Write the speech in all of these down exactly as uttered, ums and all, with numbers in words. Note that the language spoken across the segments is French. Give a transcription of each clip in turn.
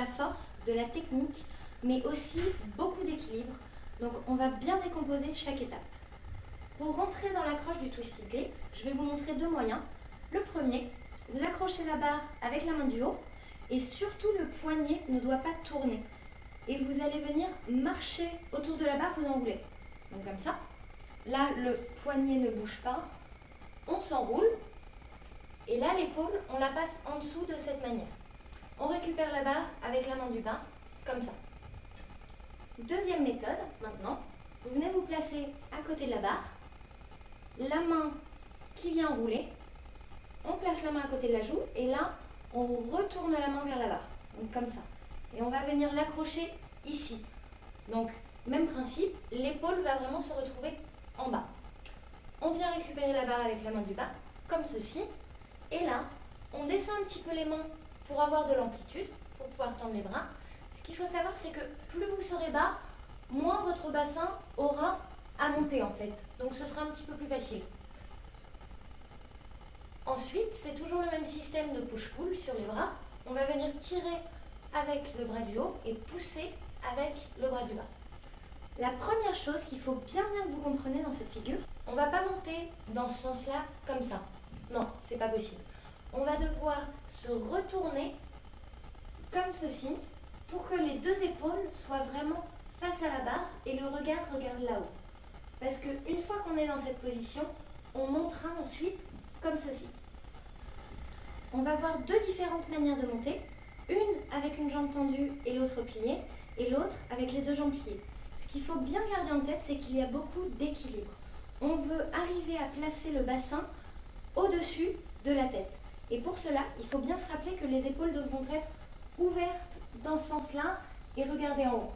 la force, de la technique, mais aussi beaucoup d'équilibre. Donc on va bien décomposer chaque étape. Pour rentrer dans l'accroche du twisted grip, je vais vous montrer deux moyens. Le premier, vous accrochez la barre avec la main du haut et surtout le poignet ne doit pas tourner. Et vous allez venir marcher autour de la barre, vous enroulez. Donc comme ça. Là, le poignet ne bouge pas. On s'enroule. Et là, l'épaule, on la passe en dessous de cette manière. On récupère la barre avec la main du bas, comme ça. Deuxième méthode, maintenant, vous venez vous placer à côté de la barre, la main qui vient enrouler, on place la main à côté de la joue, et là, on retourne la main vers la barre, donc comme ça. Et on va venir l'accrocher ici. Donc, même principe, l'épaule va vraiment se retrouver en bas. On vient récupérer la barre avec la main du bas, comme ceci, et là, on descend un petit peu les mains pour avoir de l'amplitude, pour pouvoir tendre les bras. Ce qu'il faut savoir, c'est que plus vous serez bas, moins votre bassin aura à monter en fait. Donc ce sera un petit peu plus facile. Ensuite, c'est toujours le même système de push-pull sur les bras. On va venir tirer avec le bras du haut et pousser avec le bras du bas. La première chose qu'il faut bien bien que vous compreniez dans cette figure, on ne va pas monter dans ce sens-là comme ça. Non, c'est pas possible. On va devoir se retourner comme ceci pour que les deux épaules soient vraiment face à la barre et le regard regarde là-haut. Parce qu'une fois qu'on est dans cette position, on montera ensuite comme ceci. On va voir deux différentes manières de monter, une avec une jambe tendue et l'autre pliée, et l'autre avec les deux jambes pliées. Ce qu'il faut bien garder en tête, c'est qu'il y a beaucoup d'équilibre. On veut arriver à placer le bassin au-dessus de la tête. Et pour cela, il faut bien se rappeler que les épaules devront être ouvertes dans ce sens-là et regarder en haut.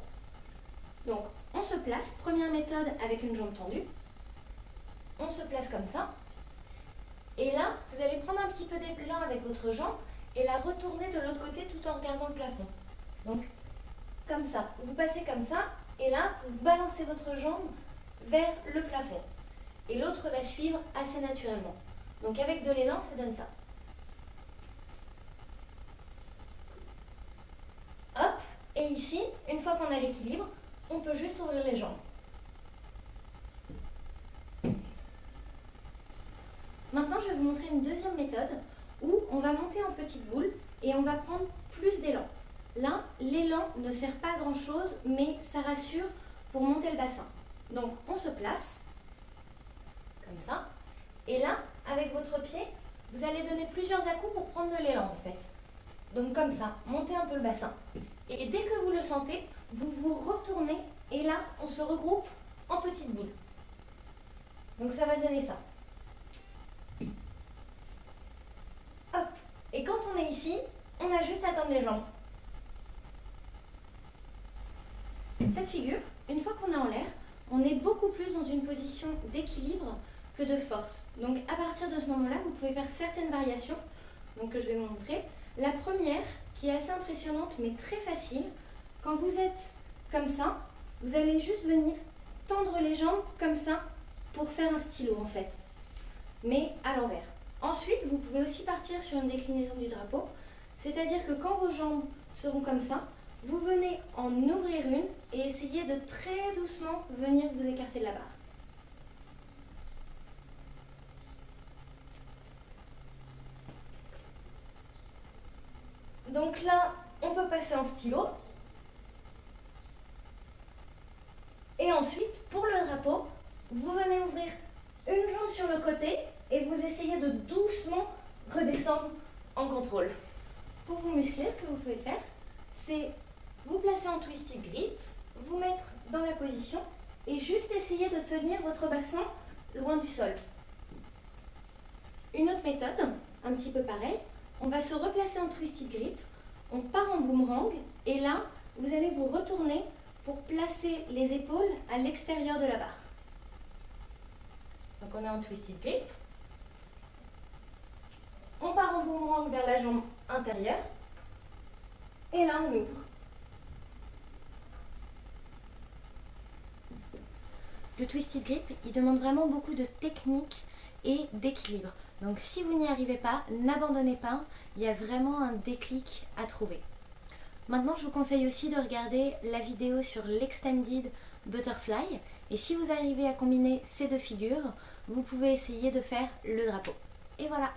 Donc, on se place, première méthode avec une jambe tendue. On se place comme ça. Et là, vous allez prendre un petit peu d'élan avec votre jambe et la retourner de l'autre côté tout en regardant le plafond. Donc, comme ça. Vous passez comme ça et là, vous balancez votre jambe vers le plafond. Et l'autre va suivre assez naturellement. Donc, avec de l'élan, ça donne ça. Hop. Et ici, une fois qu'on a l'équilibre, on peut juste ouvrir les jambes. Maintenant, je vais vous montrer une deuxième méthode où on va monter en petite boule et on va prendre plus d'élan. Là, l'élan ne sert pas à grand chose, mais ça rassure pour monter le bassin. Donc, on se place, comme ça. Et là, avec votre pied, vous allez donner plusieurs à-coups pour prendre de l'élan, en fait. Donc, comme ça, montez un peu le bassin. Et dès que vous le sentez, vous vous retournez et là, on se regroupe en petite boule. Donc ça va donner ça. Hop. Et quand on est ici, on a juste à tendre les jambes. Cette figure, une fois qu'on est en l'air, on est beaucoup plus dans une position d'équilibre que de force. Donc à partir de ce moment-là, vous pouvez faire certaines variations donc, que je vais vous montrer. La première, qui est assez impressionnante mais très facile, quand vous êtes comme ça, vous allez juste venir tendre les jambes comme ça pour faire un stylo en fait, mais à l'envers. Ensuite, vous pouvez aussi partir sur une déclinaison du drapeau, c'est-à-dire que quand vos jambes seront comme ça, vous venez en ouvrir une et essayez de très doucement venir vous écarter de la barre. Donc là, on peut passer en stylo. Et ensuite, pour le drapeau, vous venez ouvrir une jambe sur le côté et vous essayez de doucement redescendre en contrôle. Pour vous muscler, ce que vous pouvez faire, c'est vous placer en twisted grip, vous mettre dans la position et juste essayer de tenir votre bassin loin du sol. Une autre méthode, un petit peu pareil, on va se replacer en twisted grip, on part en boomerang et là, vous allez vous retourner pour placer les épaules à l'extérieur de la barre. Donc on est en twisted grip. On part en boomerang vers la jambe intérieure. Et là on ouvre. Le twisted grip, il demande vraiment beaucoup de technique et d'équilibre. Donc si vous n'y arrivez pas, n'abandonnez pas. Il y a vraiment un déclic à trouver. Maintenant, je vous conseille aussi de regarder la vidéo sur l'Extended Butterfly. Et si vous arrivez à combiner ces deux figures, vous pouvez essayer de faire le drapeau. Et voilà!